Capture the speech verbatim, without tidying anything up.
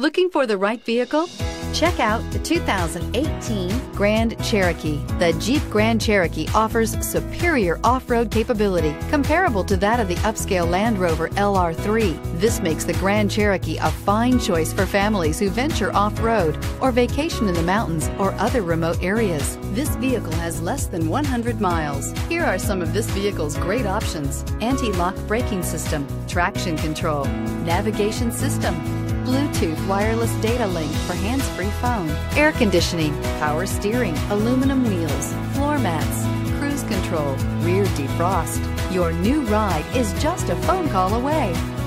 Looking for the right vehicle? Check out the two thousand eighteen Grand Cherokee. The Jeep Grand Cherokee offers superior off-road capability comparable to that of the upscale Land Rover L R three. This makes the Grand Cherokee a fine choice for families who venture off-road or vacation in the mountains or other remote areas. This vehicle has less than one hundred miles. Here are some of this vehicle's great options: anti-lock braking system, traction control, navigation system, Bluetooth wireless data link for hands-free phone, air conditioning, power steering, aluminum wheels, floor mats, cruise control, rear defrost. Your new ride is just a phone call away.